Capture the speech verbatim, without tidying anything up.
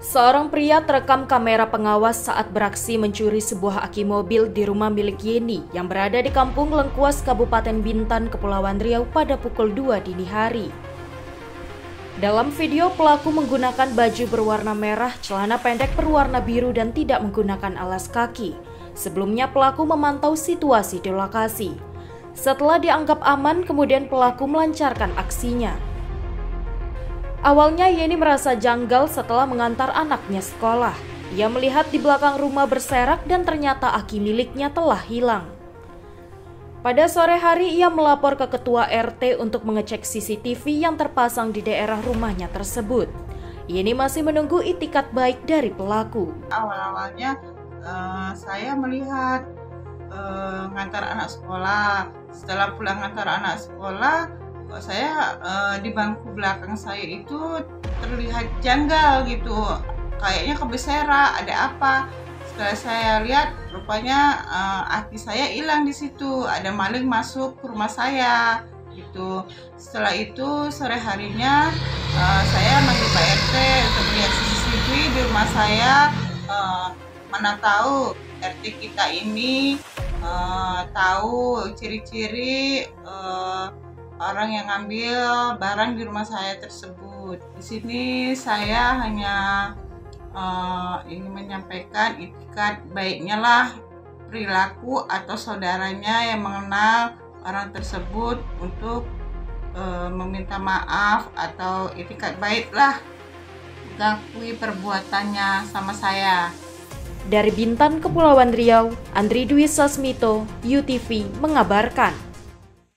Seorang pria terekam kamera pengawas saat beraksi mencuri sebuah aki mobil di rumah milik Yeni yang berada di kampung Lengkuas, Kabupaten Bintan, Kepulauan Riau pada pukul dua dini hari. Dalam video, pelaku menggunakan baju berwarna merah, celana pendek berwarna biru dan tidak menggunakan alas kaki. Sebelumnya pelaku memantau situasi di lokasi. Setelah dianggap aman, kemudian pelaku melancarkan aksinya. Awalnya Yeni merasa janggal setelah mengantar anaknya sekolah. Ia melihat di belakang rumah berserak dan ternyata aki miliknya telah hilang. Pada sore hari ia melapor ke ketua R T untuk mengecek C C T V yang terpasang di daerah rumahnya tersebut. Yeni masih menunggu itikat baik dari pelaku. Awal-awalnya uh, saya melihat uh, ngantar anak sekolah. Setelah pulang ngantar anak sekolah, saya uh, di bangku belakang saya itu terlihat janggal gitu, kayaknya kebeserak, ada apa. Setelah saya lihat, rupanya uh, aki saya hilang di situ, ada maling masuk ke rumah saya gitu. Setelah itu sore harinya uh, saya manggil Pak R T untuk melihat C C T V di rumah saya. Uh, mana tahu R T kita ini uh, tahu ciri-ciri uh, orang yang ngambil barang di rumah saya tersebut. Di sini saya hanya uh, ingin menyampaikan itikat baiknya lah perilaku atau saudaranya yang mengenal orang tersebut untuk uh, meminta maaf atau itikat baik lah mengakui perbuatannya sama saya. Dari Bintan, Kepulauan Riau, Andri Dwi Sasmito, U T V mengabarkan.